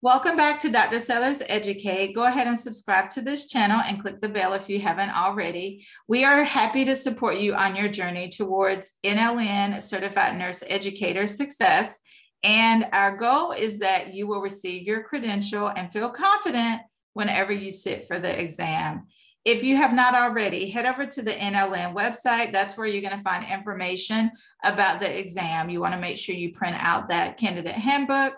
Welcome back to Dr. Sellars Educate. Go ahead and subscribe to this channel and click the bell if you haven't already. We are happy to support you on your journey towards NLN Certified Nurse Educator success. And our goal is that you will receive your credential and feel confident whenever you sit for the exam. If you have not already, head over to the NLN website. That's where you're going to find information about the exam. You want to make sure you print out that candidate handbook,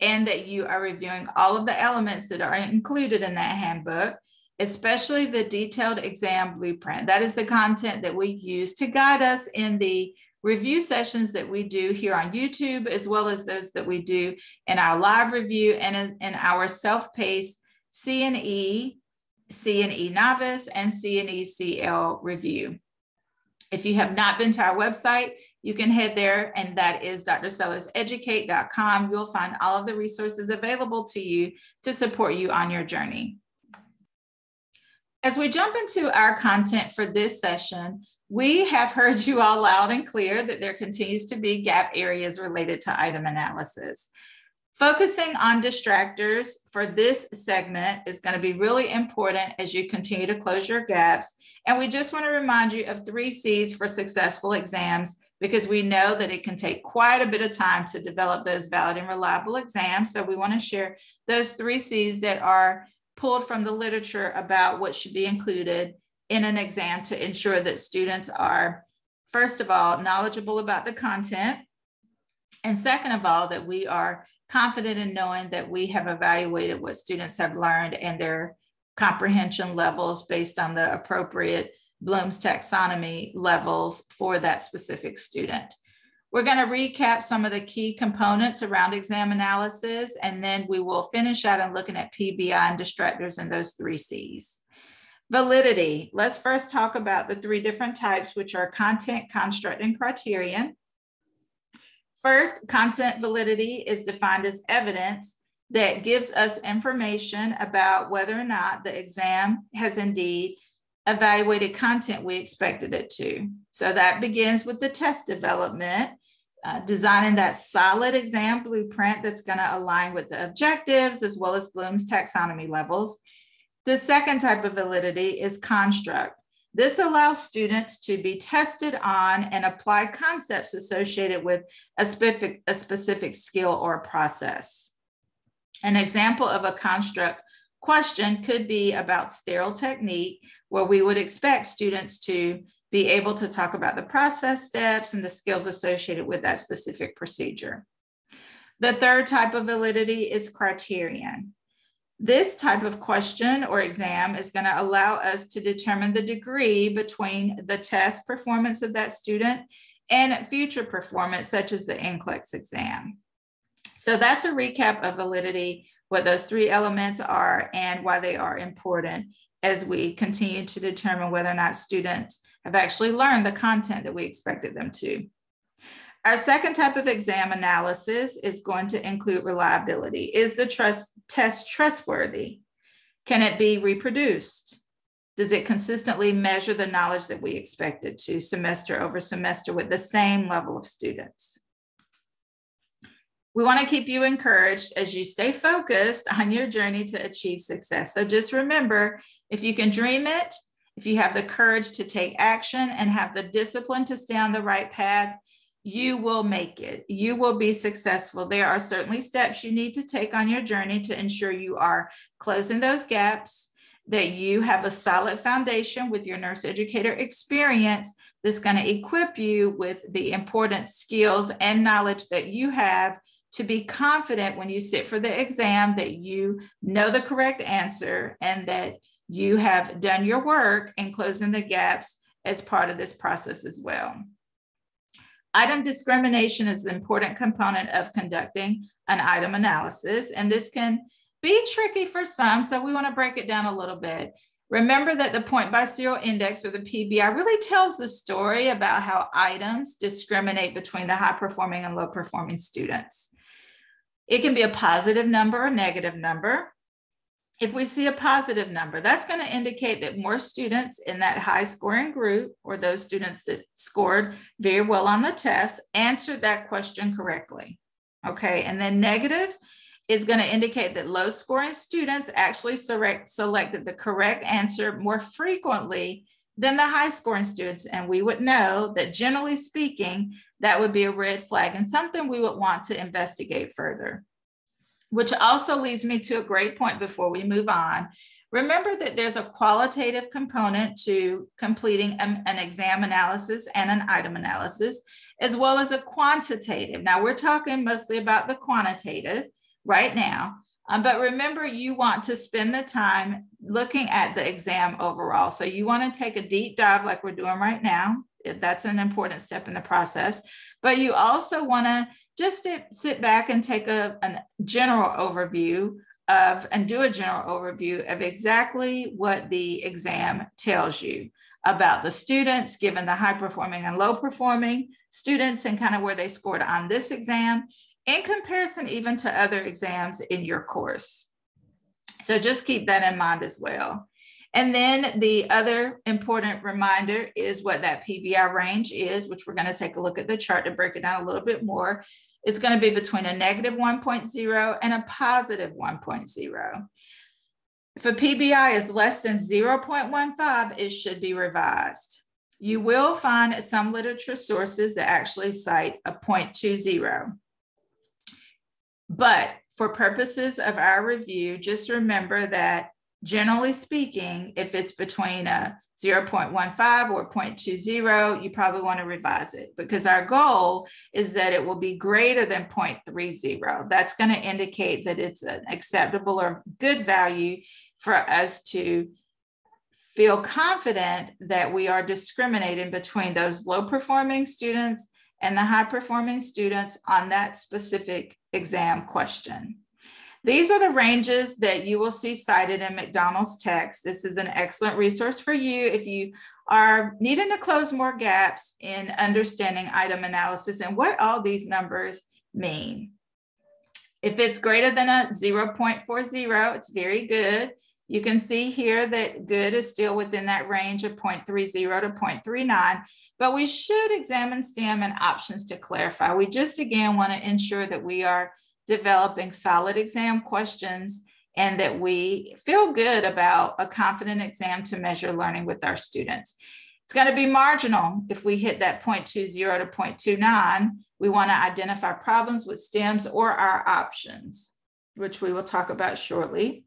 and that you are reviewing all of the elements that are included in that handbook, especially the detailed exam blueprint. That is the content that we use to guide us in the review sessions that we do here on YouTube, as well as those that we do in our live review and in our self-paced CNE, CNE Novice, and CNE CL review. If you have not been to our website, you can head there, and that is drsellarseducate.com. You'll find all of the resources available to you to support you on your journey. As we jump into our content for this session, we have heard you all loud and clear that there continues to be gap areas related to item analysis. Focusing on distractors for this segment is going to be really important as you continue to close your gaps. And we just want to remind you of 3 C's for successful exams, because we know that it can take quite a bit of time to develop those valid and reliable exams. So we want to share those 3 C's that are pulled from the literature about what should be included in an exam to ensure that students are, first of all, knowledgeable about the content. And second of all, that we are confident in knowing that we have evaluated what students have learned and their comprehension levels based on the appropriate Bloom's taxonomy levels for that specific student. We're going to recap some of the key components around exam analysis, and then we will finish out on looking at PBI and distractors and those 3 C's. Validity. Let's first talk about the 3 different types, which are content, construct, and criterion. First, content validity is defined as evidence that gives us information about whether or not the exam has indeed evaluated content we expected it to. So that begins with the test development, designing that solid exam blueprint that's going to align with the objectives as well as Bloom's taxonomy levels. The second type of validity is construct. This allows students to be tested on and apply concepts associated with a specific skill or process. An example of a construct question could be about sterile technique, where we would expect students to be able to talk about the process steps and the skills associated with that specific procedure. The third type of validity is criterion. This type of question or exam is going to allow us to determine the degree between the test performance of that student and future performance, such as the NCLEX exam. So that's a recap of validity, what those 3 elements are and why they are important as we continue to determine whether or not students have actually learned the content that we expected them to. Our second type of exam analysis is going to include reliability. Is the test trustworthy? Can it be reproduced? Does it consistently measure the knowledge that we expected to semester over semester with the same level of students? We want to keep you encouraged as you stay focused on your journey to achieve success. So just remember, if you can dream it, if you have the courage to take action and have the discipline to stay on the right path, you will make it. You will be successful. There are certainly steps you need to take on your journey to ensure you are closing those gaps, that you have a solid foundation with your nurse educator experience that's going to equip you with the important skills and knowledge that you have to be confident when you sit for the exam that you know the correct answer and that you have done your work in closing the gaps as part of this process as well. Item discrimination is an important component of conducting an item analysis, and this can be tricky for some, so we want to break it down a little bit. Remember that the point by serial index, or the PBI, really tells the story about how items discriminate between the high-performing and low-performing students. It can be a positive number or negative number. If we see a positive number, that's going to indicate that more students in that high scoring group, or those students that scored very well on the test, answered that question correctly. Okay, and then negative is going to indicate that low scoring students actually selected the correct answer more frequently than the high scoring students. And we would know that, generally speaking, that would be a red flag and something we would want to investigate further. Which also leads me to a great point before we move on. Remember that there's a qualitative component to completing an exam analysis and an item analysis, as well as a quantitative. Now, we're talking mostly about the quantitative right now, but remember, you want to spend the time looking at the exam overall. So you want to take a deep dive like we're doing right now. That's an important step in the process, but you also want to just sit back and take a general overview of exactly what the exam tells you about the students, given the high performing and low performing students and kind of where they scored on this exam in comparison even to other exams in your course. So just keep that in mind as well. And then the other important reminder is what that PBI range is, which we're going to take a look at the chart to break it down a little bit more. It's going to be between a negative 1.0 and a positive 1.0. If a PBI is less than 0.15, it should be revised. You will find some literature sources that actually cite a 0.20. But for purposes of our review, just remember that generally speaking, if it's between a 0.15 or 0.20, you probably want to revise it because our goal is that it will be greater than 0.30. That's going to indicate that it's an acceptable or good value for us to feel confident that we are discriminating between those low performing students and the high performing students on that specific exam question. These are the ranges that you will see cited in McDonald's text. This is an excellent resource for you if you are needing to close more gaps in understanding item analysis and what all these numbers mean. If it's greater than a 0.40, it's very good. You can see here that good is still within that range of 0.30 to 0.39, but we should examine STEM and options to clarify. We just, again, want to ensure that we are developing solid exam questions and that we feel good about a confident exam to measure learning with our students. It's going to be marginal if we hit that 0.20 to 0.29. We want to identify problems with STEMs or our options, which we will talk about shortly.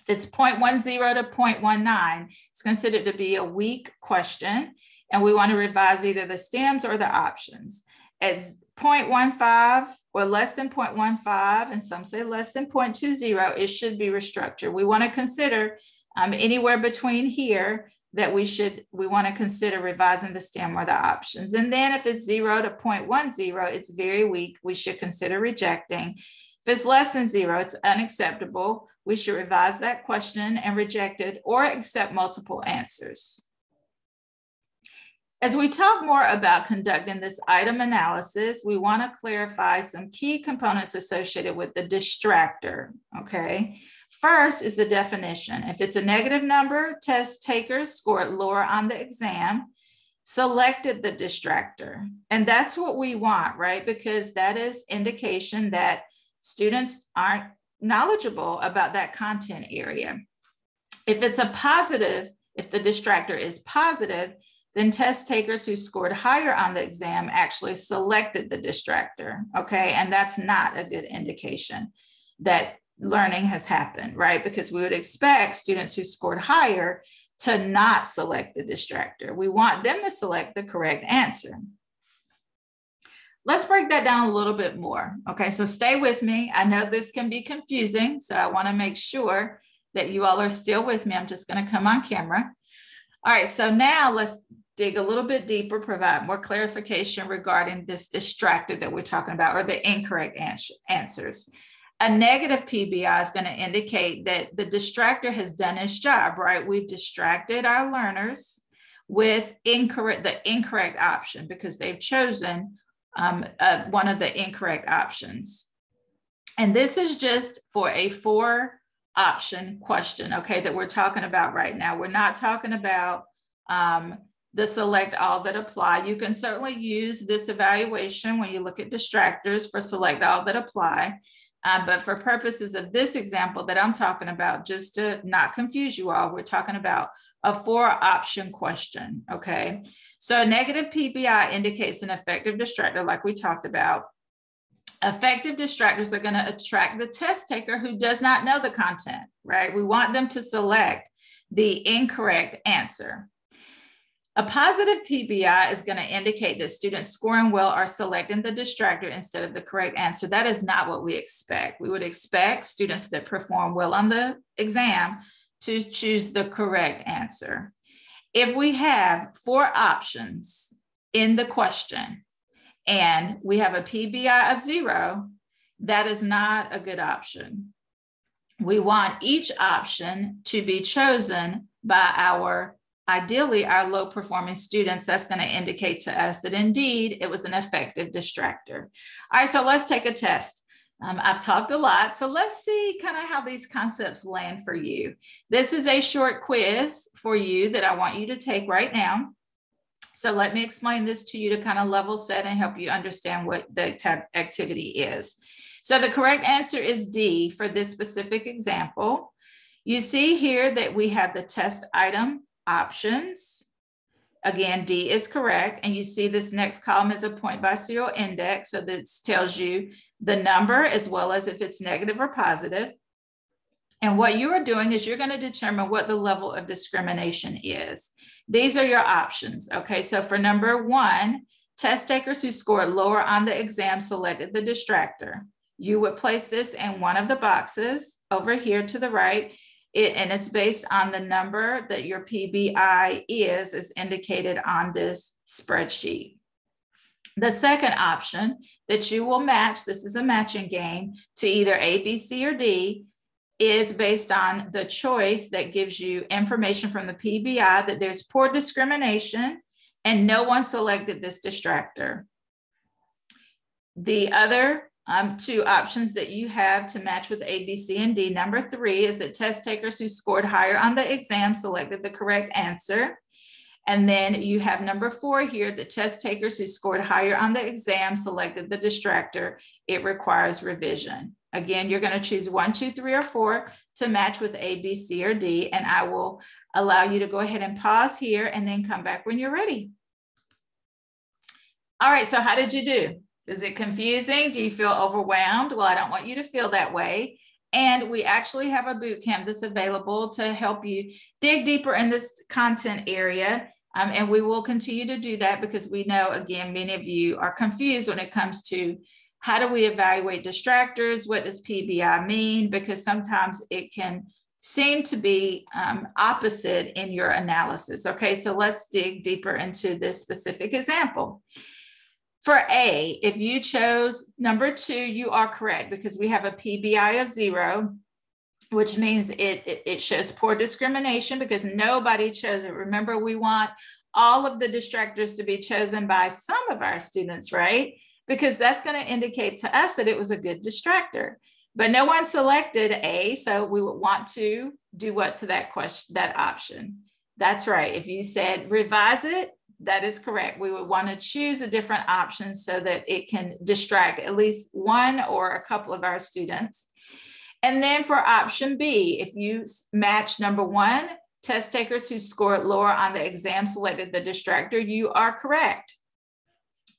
If it's 0.10 to 0.19, it's considered to be a weak question, and we want to revise either the STEMs or the options. As 0.15 or less than 0.15, and some say less than 0.20, it should be restructured. We want to consider anywhere between here that we want to consider revising the STEM or the options. And then if it's 0 to 0.10, it's very weak. We should consider rejecting. If it's less than 0, it's unacceptable. We should revise that question and reject it or accept multiple answers. As we talk more about conducting this item analysis, we want to clarify some key components associated with the distractor, okay? First is the definition. If it's a negative number, test takers scored lower on the exam, selected the distractor. And that's what we want, right? Because that is indication that students aren't knowledgeable about that content area. If it's a positive, if the distractor is positive, then test takers who scored higher on the exam actually selected the distractor, okay? And that's not a good indication that learning has happened, right? Because we would expect students who scored higher to not select the distractor. We want them to select the correct answer. Let's break that down a little bit more, okay? So stay with me. I know this can be confusing, so I wanna make sure that you all are still with me. I'm just gonna come on camera. All right, so now let's dig a little bit deeper, provide more clarification regarding this distractor that we're talking about, or the incorrect answers. A negative PBI is going to indicate that the distractor has done its job, right? We've distracted our learners with the incorrect option because they've chosen one of the incorrect options. And this is just for a four-option question, okay, that we're talking about right now. We're not talking about the select all that apply. You can certainly use this evaluation when you look at distractors for select all that apply, But for purposes of this example that I'm talking about, just to not confuse you all, we're talking about a 4-option question, okay? So a negative PBI indicates an effective distractor, like we talked about. Effective distractors are going to attract the test taker who does not know the content, right? We want them to select the incorrect answer. A positive PBI is going to indicate that students scoring well are selecting the distractor instead of the correct answer. That is not what we expect. We would expect students that perform well on the exam to choose the correct answer. If we have 4 options in the question and we have a PBI of 0, that is not a good option. We want each option to be chosen by our ideally, our low-performing students. That's going to indicate to us that indeed it was an effective distractor. All right, so let's take a test. I've talked a lot, so let's see kind of how these concepts land for you. This is a short quiz for you that I want you to take right now. So let me explain this to you to kind of level set and help you understand what the activity is. So the correct answer is D for this specific example. You see here that we have the test item options. Again, D is correct. And you see this next column is a point by serial index. So this tells you the number as well as if it's negative or positive. And what you are doing is you're going to determine what the level of discrimination is. These are your options. Okay, so for number 1, test takers who scored lower on the exam selected the distractor. You would place this in one of the boxes over here to the right. And it's based on the number that your PBI is, as indicated on this spreadsheet. The second option that you will match, this is a matching game, to either A, B, C, or D, is based on the choice that gives you information from the PBI that there's poor discrimination and no one selected this distractor. The other 2 options that you have to match with A, B, C, and D. Number 3 is that test takers who scored higher on the exam selected the correct answer. And then you have number 4 here, the test takers who scored higher on the exam selected the distractor. It requires revision. Again, you're going to choose 1, 2, 3, or 4 to match with A, B, C, or D. And I will allow you to go ahead and pause here and then come back when you're ready. All right, so how did you do? Is it confusing? Do you feel overwhelmed? Well, I don't want you to feel that way. And we actually have a boot camp that's available to help you dig deeper in this content area. And we will continue to do that because we know, again, many of you are confused when it comes to how do we evaluate distractors? What does PBI mean? Because sometimes it can seem to be opposite in your analysis. Okay, so let's dig deeper into this specific example. For A, if you chose number 2, you are correct because we have a PBI of 0, which means it shows poor discrimination because nobody chose it. Remember, we want all of the distractors to be chosen by some of our students, right? Because that's going to indicate to us that it was a good distractor. But no one selected A, so we would want to do what to that question, that option? That's right. If you said revise it, that is correct. We would want to choose a different option so that it can distract at least one or a couple of our students. And then for option B, if you match number 1, test takers who scored lower on the exam selected the distractor, you are correct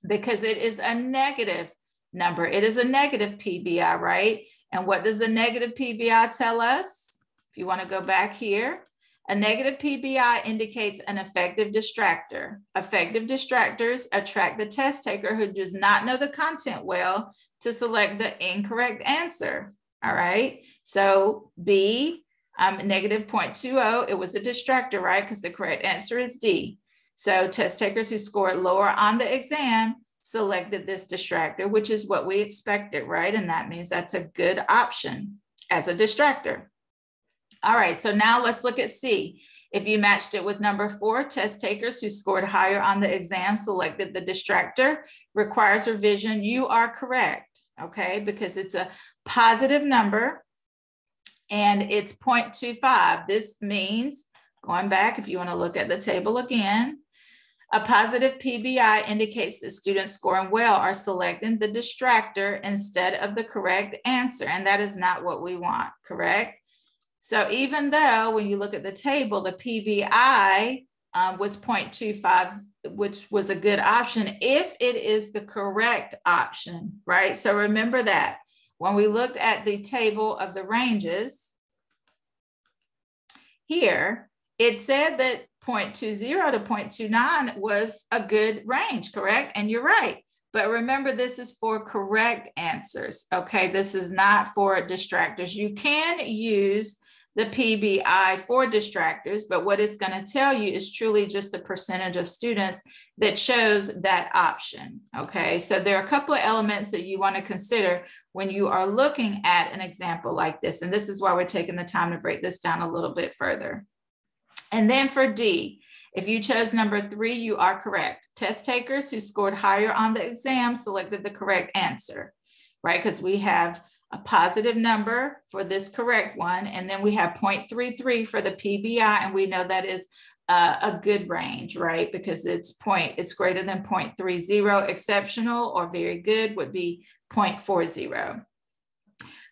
because it is a negative number. It is a negative PBI, right? And what does the negative PBI tell us? If you want to go back here, a negative PBI indicates an effective distractor. Effective distractors attract the test taker who does not know the content well to select the incorrect answer, all right? So B, negative 0.20, it was a distractor, right? Because the correct answer is D. So test takers who scored lower on the exam selected this distractor, which is what we expected, right? And that means that's a good option as a distractor. All right, so now let's look at C. If you matched it with number 4, test takers who scored higher on the exam selected the distractor, requires revision, you are correct, okay? Because it's a positive number and it's 0.25. This means, going back, if you want to look at the table again, A positive PBI indicates that students scoring well are selecting the distractor instead of the correct answer, and that is not what we want, correct? So even though when you look at the table, the PBI was 0.25, which was a good option if it is the correct option, right? So remember that when we looked at the table of the ranges here, it said that 0.20 to 0.29 was a good range, correct? And you're right. But remember, this is for correct answers, okay? This is not for distractors. You can use the PBI for distractors, but what it's going to tell you is truly just the percentage of students that shows that option, okay? So there are a couple of elements that you want to consider when you are looking at an example like this, and this is why we're taking the time to break this down a little bit further. And then for D, if you chose number 3, you are correct. Test takers who scored higher on the exam selected the correct answer, right? Because we have a positive number for this correct one, and then we have 0.33 for the PBI, and we know that is a good range, right? Because it's greater than 0.30. Exceptional or very good would be 0.40. All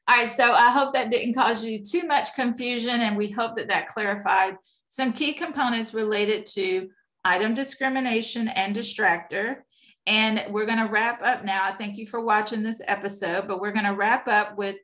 right, so I hope that didn't cause you too much confusion, and we hope that that clarified some key components related to item discrimination and distractor. And we're going to wrap up now. I thank you for watching this episode, but we're going to wrap up with,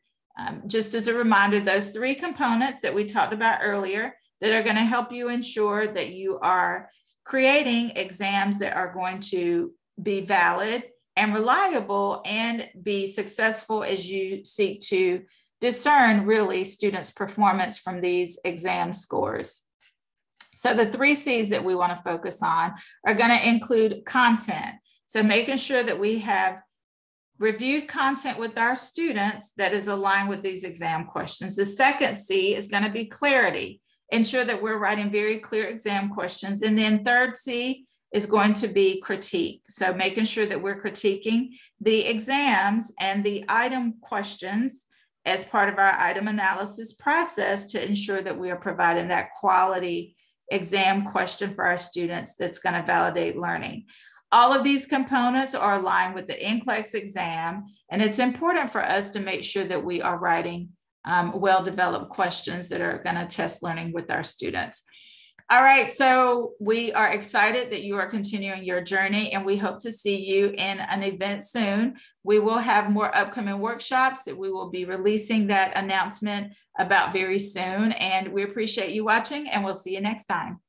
just as a reminder, those 3 components that we talked about earlier that are going to help you ensure that you are creating exams that are going to be valid and reliable and be successful as you seek to discern really students' performance from these exam scores. So the 3 C's that we want to focus on are going to include content. So making sure that we have reviewed content with our students that is aligned with these exam questions. The second C is going to be clarity. Ensure that we're writing very clear exam questions. And then third C is going to be critique. So making sure that we're critiquing the exams and the item questions as part of our item analysis process to ensure that we are providing that quality exam question for our students that's going to validate learning. All of these components are aligned with the NCLEX exam, and it's important for us to make sure that we are writing well-developed questions that are going to test learning with our students. All right, so we are excited that you are continuing your journey, and we hope to see you in an event soon. We will have more upcoming workshops that we will be releasing that announcement about very soon, and we appreciate you watching, and we'll see you next time.